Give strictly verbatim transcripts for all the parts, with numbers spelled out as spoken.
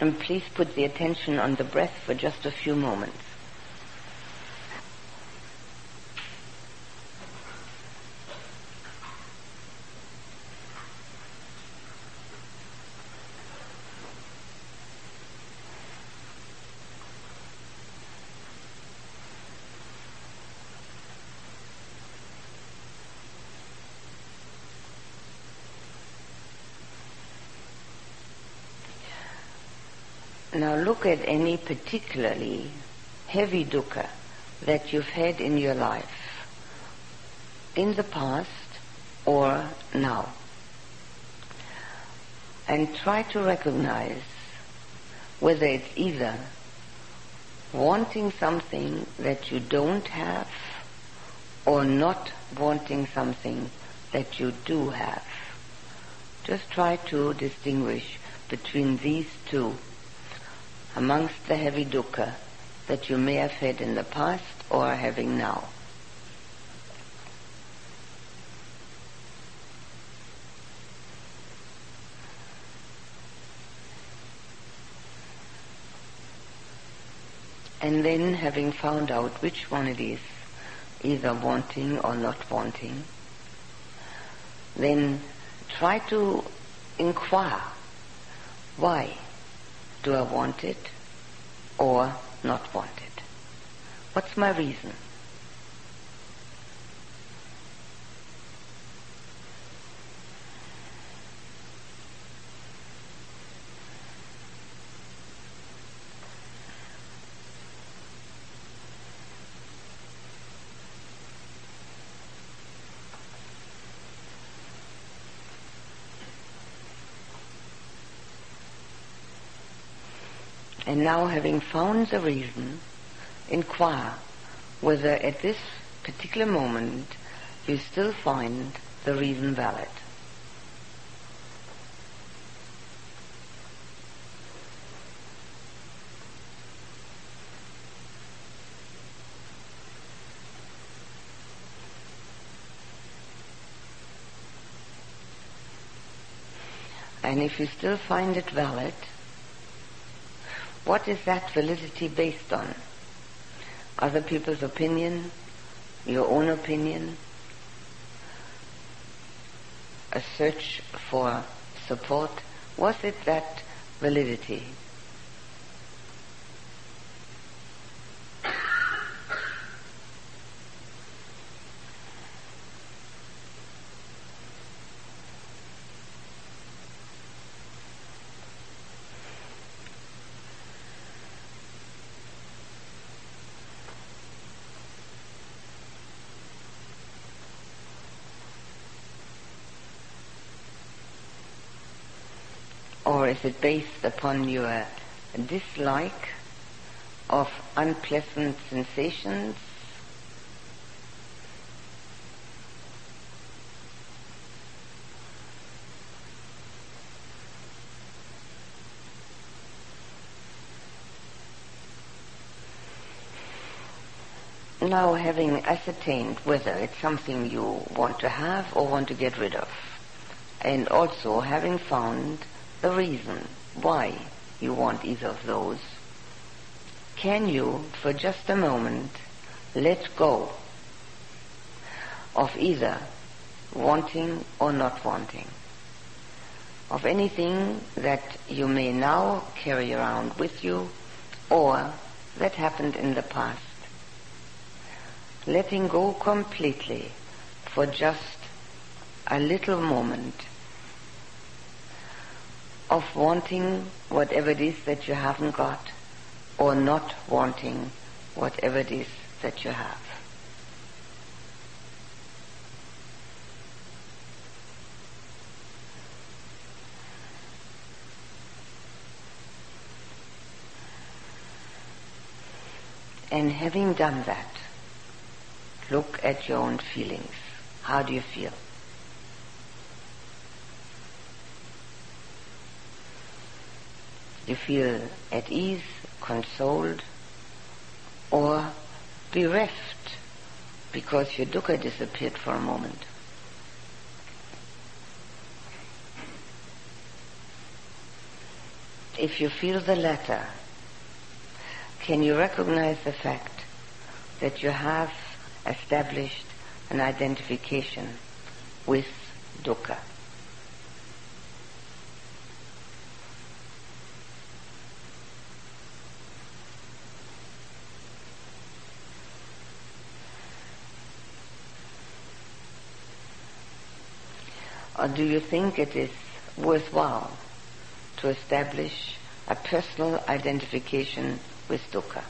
And please put the attention on the breath for just a few moments. Now look at any particularly heavy dukkha that you've had in your life, in the past or now. And try to recognize whether it's either wanting something that you don't have or not wanting something that you do have. Just try to distinguish between these two, amongst the heavy dukkha that you may have had in the past or are having now. And then, having found out which one it is, either wanting or not wanting, then try to inquire, why do I want it or not want it? What's my reason? And now, having found the reason, inquire whether at this particular moment you still find the reason valid. And if you still find it valid, what is that validity based on? Other people's opinion? Your own opinion? A search for support? Was it that validity? Or is it based upon your dislike of unpleasant sensations? Now, having ascertained whether it's something you want to have or want to get rid of, and also having found the reason why you want either of those, can you, for just a moment, let go of either wanting or not wanting, of anything that you may now carry around with you or that happened in the past? Letting go completely for just a little moment of wanting whatever it is that you haven't got, or not wanting whatever it is that you have. And having done that, look at your own feelings. How do you feel? You feel at ease, consoled, or bereft because your dukkha disappeared for a moment. if you feel the latter, can you recognize the fact that you have established an identification with dukkha? Or do you think it is worthwhile to establish a personal identification with dukkha?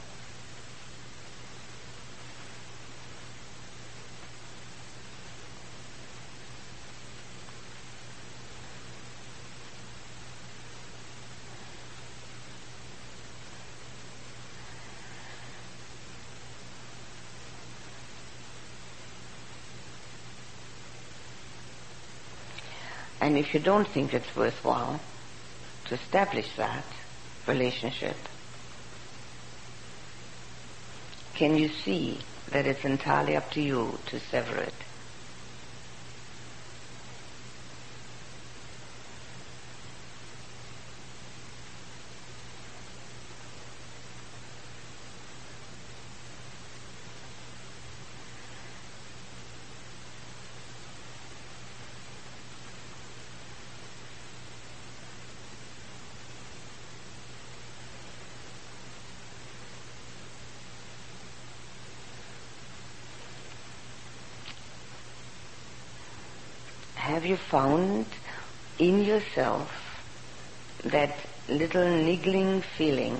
And if you don't think it's worthwhile to establish that relationship, can you see that it's entirely up to you to sever it? Have you found in yourself that little niggling feeling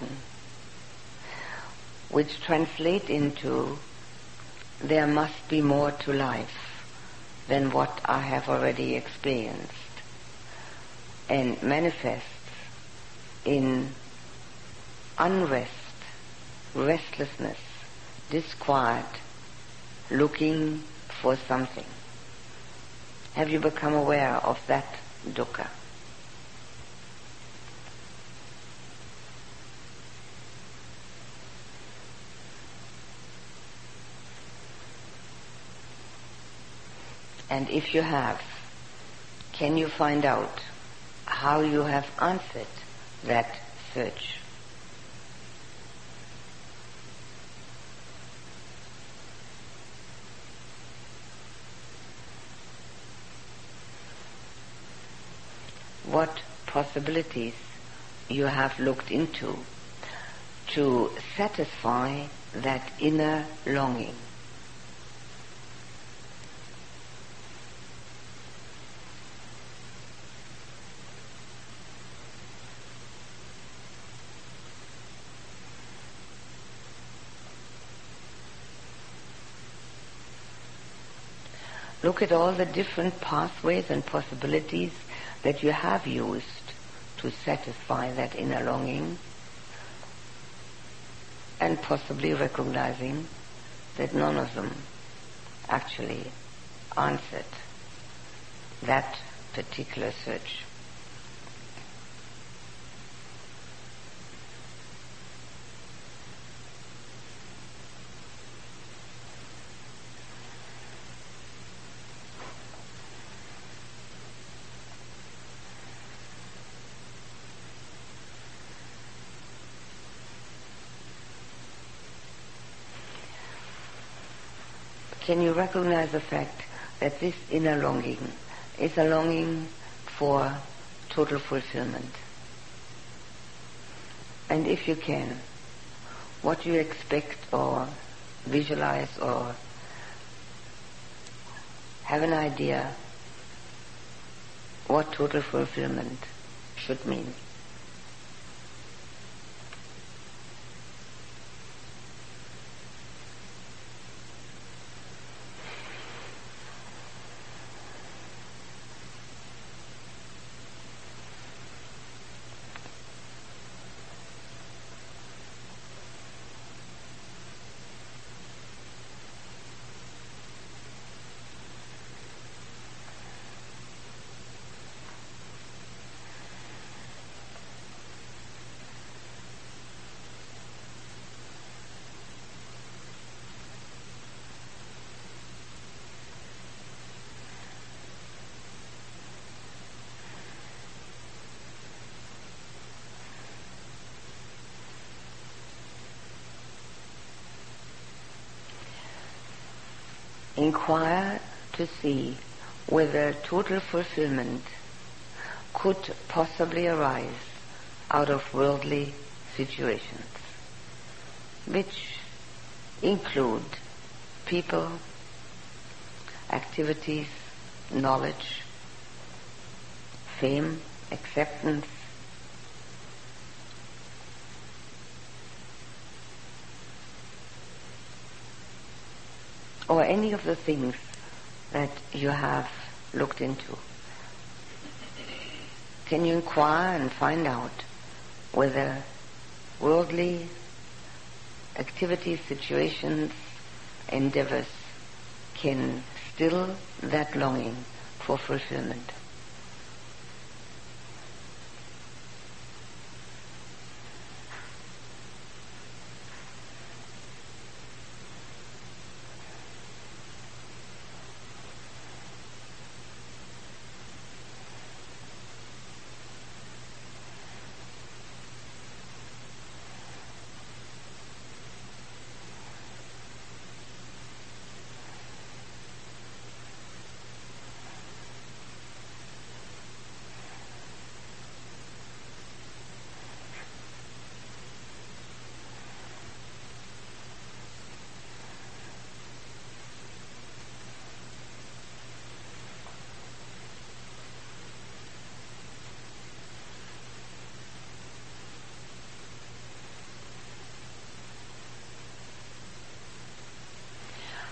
which translates into there must be more to life than what I have already experienced, and manifests in unrest, restlessness, disquiet, looking for something? Have you become aware of that dukkha? And if you have, can you find out how you have answered that search? What possibilities you have looked into to satisfy that inner longing? Look at all the different pathways and possibilities that you have used to satisfy that inner longing, and possibly recognizing that none of them actually answered that particular search. Can you recognize the fact that this inner longing is a longing for total fulfillment? And if you can, what you expect or visualize or have an idea what total fulfillment should mean? inquire to see whether total fulfillment could possibly arise out of worldly situations, which include people, activities, knowledge, fame, acceptance, or any of the things that you have looked into. Can you inquire and find out whether worldly activities, situations, endeavors can still that longing for fulfillment?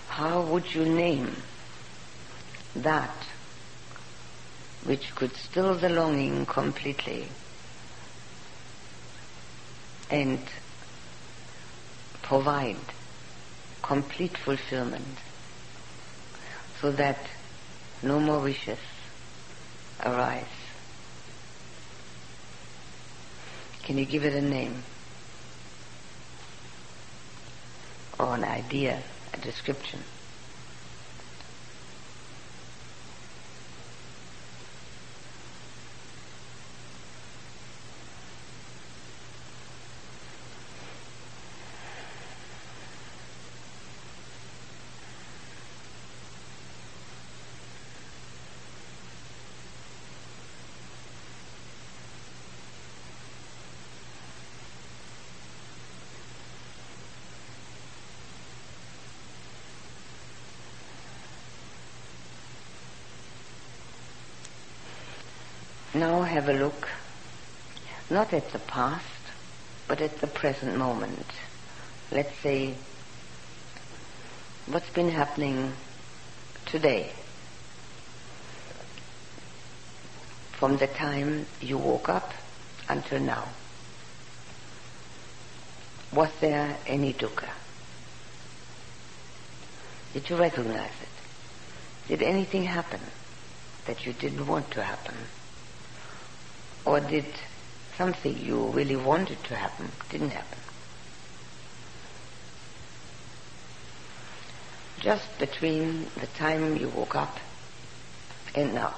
How would you name that which could still the longing completely and provide complete fulfillment so that no more wishes arise? Can you give it a name or an idea? A description. Now have a look, not at the past, but at the present moment. Let's say, what's been happening today? From the time you woke up until now. Was there any dukkha? Did you recognize it? Did anything happen that you didn't want to happen? Or did something you really wanted to happen didn't happen? Just between the time you woke up and now.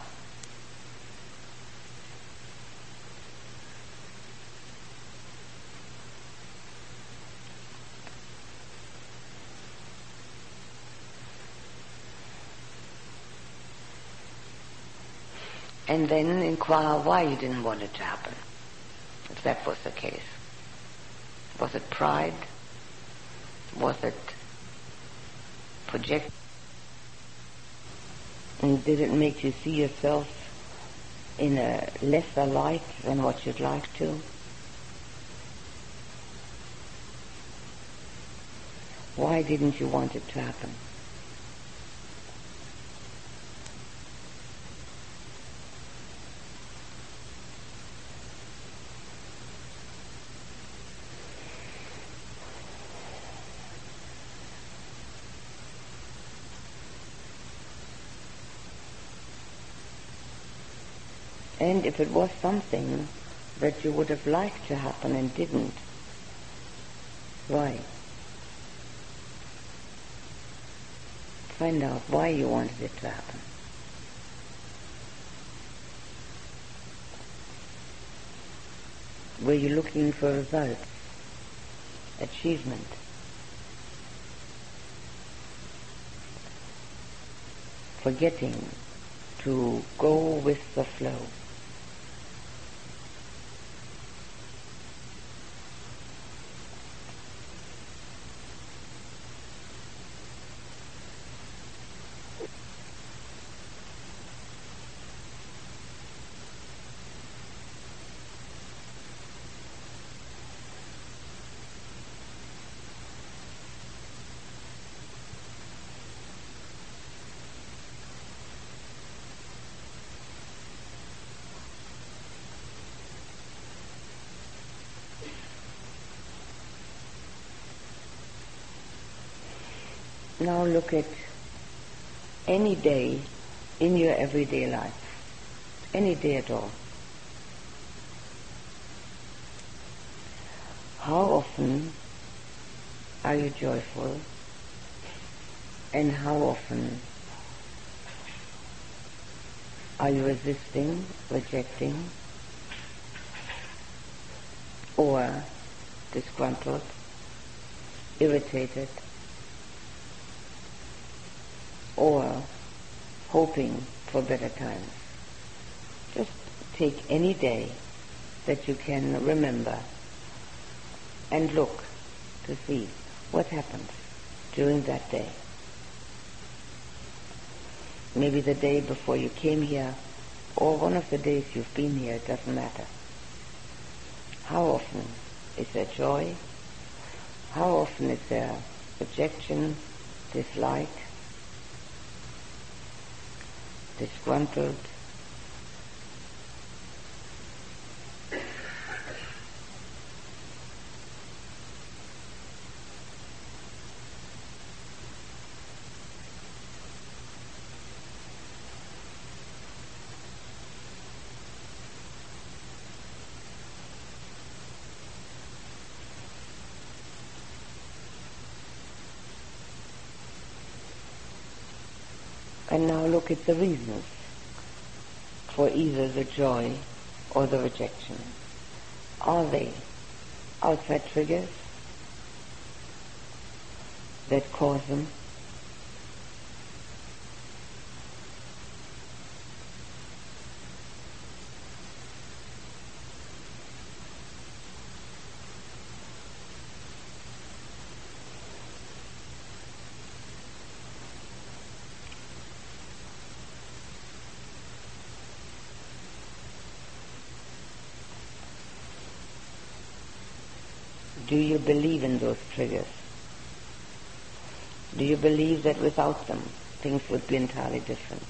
And then inquire why you didn't want it to happen, if that was the case. Was it pride? Was it projection? And did it make you see yourself in a lesser light than what you'd like to? Why didn't you want it to happen? And if it was something that you would have liked to happen and didn't, why? Find out why you wanted it to happen. Were you looking for results, achievement? forgetting to go with the flow. Now look at any day in your everyday life, any day at all. How often are you joyful, and how often are you resisting, rejecting, or disgruntled, irritated, or hoping for better times? Just take any day that you can remember and look to see what happens during that day. Maybe the day before you came here, or one of the days you've been here, it doesn't matter. How often is there joy? How often is there rejection, dislike, disgruntled, and now look at the reasons for either the joy or the rejection. Are they outside triggers that cause them? Do you believe in those triggers? Do you believe that without them things would be entirely different?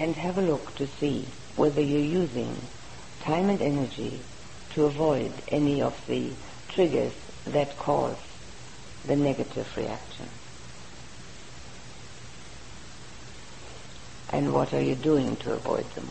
And have a look to see whether you're using time and energy to avoid any of the triggers that cause the negative reaction. And what are you doing to avoid them?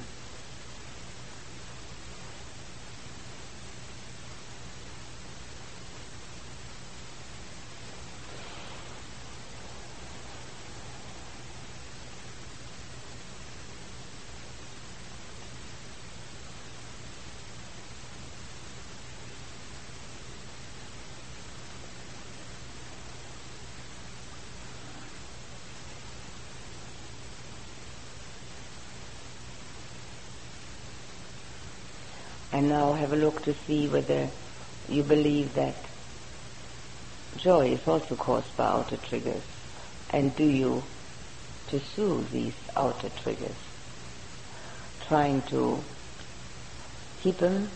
And now have a look to see whether you believe that joy is also caused by outer triggers, and do you pursue these outer triggers, trying to keep them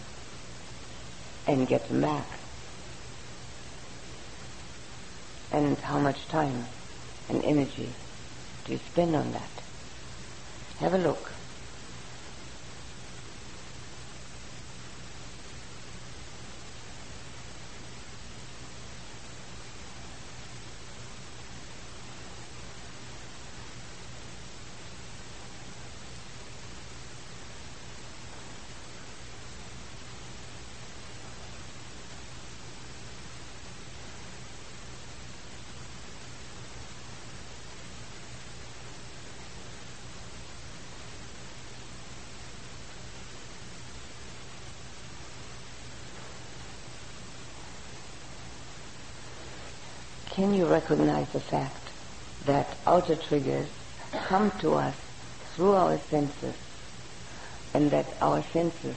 and get them back, and how much time and energy do you spend on that? Have a look. can you recognize the fact that outer triggers come to us through our senses, and that our senses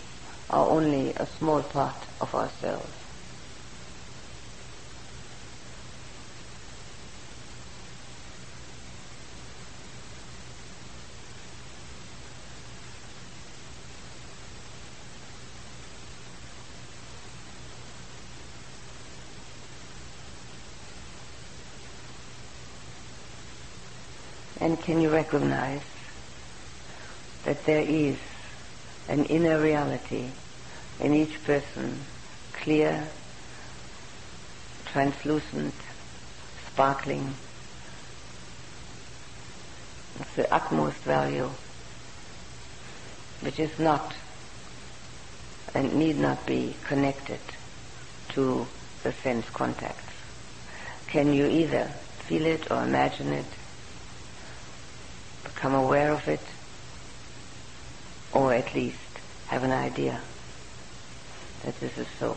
are only a small part of ourselves? And can you recognize that there is an inner reality in each person, clear, translucent, sparkling? It's the utmost value, which is not and need not be connected to the sense contacts. Can you either feel it or imagine it, become aware of it, or at least have an idea that this is so?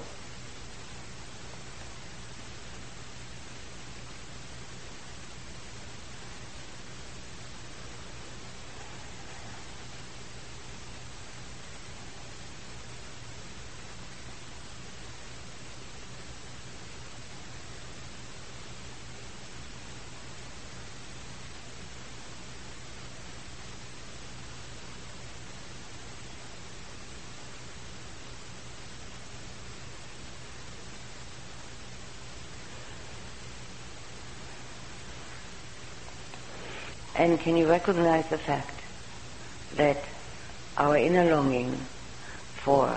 And can you recognize the fact that our inner longing for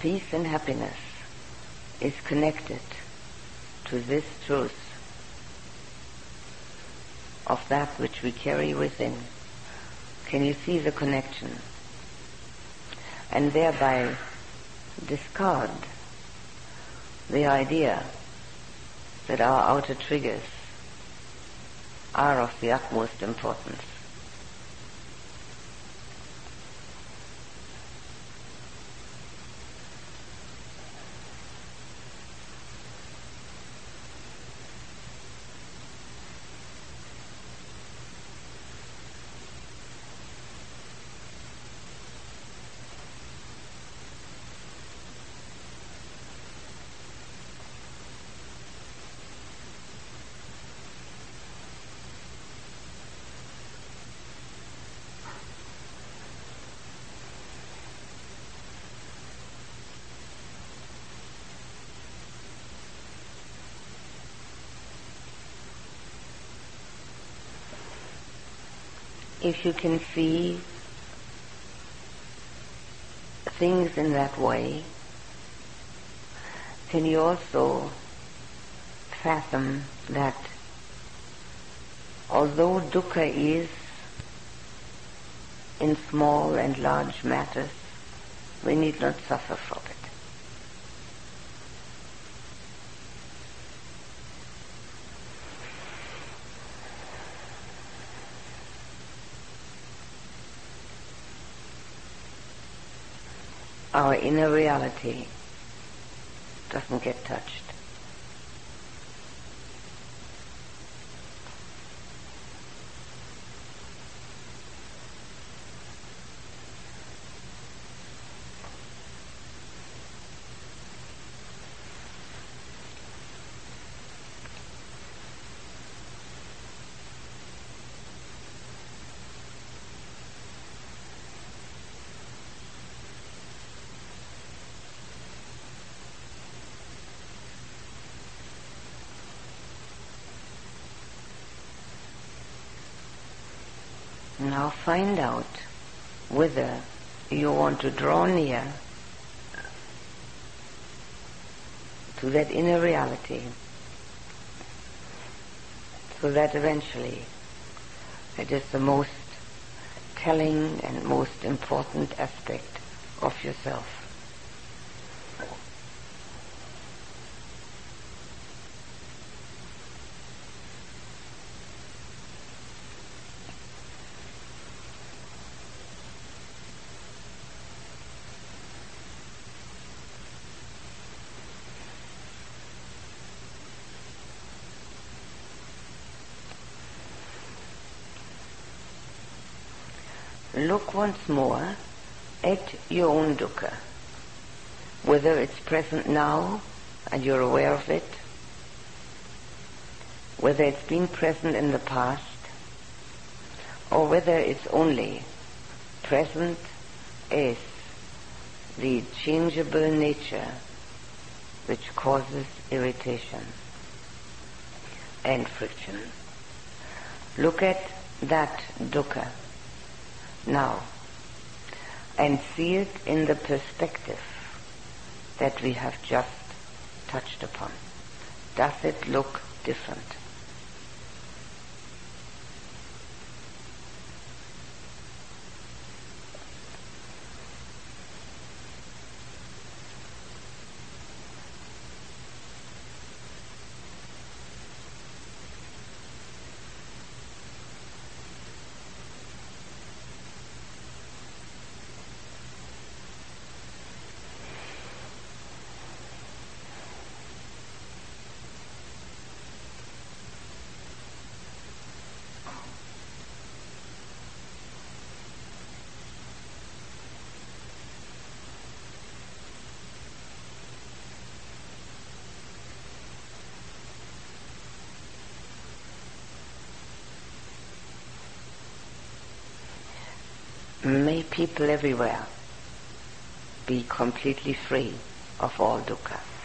peace and happiness is connected to this truth of that which we carry within? Can you see the connection? And thereby discard the idea that our outer triggers are of the utmost importance. If you can see things in that way, can you also fathom that although dukkha is in small and large matters, we need not suffer from it? Our inner reality doesn't get touched. Now find out whether you want to draw near to that inner reality, so that eventually it is the most telling and most important aspect of yourself. look once more at your own dukkha, whether it's present now and you're aware of it, whether it's been present in the past, or whether it's only present as the changeable nature which causes irritation and friction. Look at that dukkha now and see it in the perspective that we have just touched upon. Does it look different? May people everywhere be completely free of all dukkha.